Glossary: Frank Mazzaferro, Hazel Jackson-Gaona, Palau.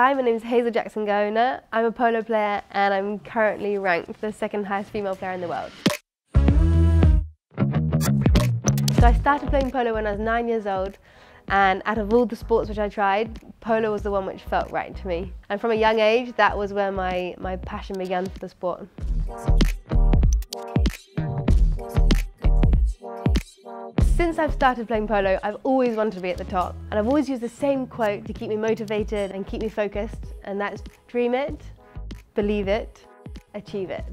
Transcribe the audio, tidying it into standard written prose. Hi, my name is Hazel Jackson-Gaona. I'm a polo player and I'm currently ranked the second highest female player in the world. So I started playing polo when I was 9 years old, and out of all the sports which I tried, polo was the one which felt right to me. And from a young age, that was where my passion began for the sport. Since I've started playing polo, I've always wanted to be at the top, and I've always used the same quote to keep me motivated and keep me focused, and that's dream it, believe it, achieve it.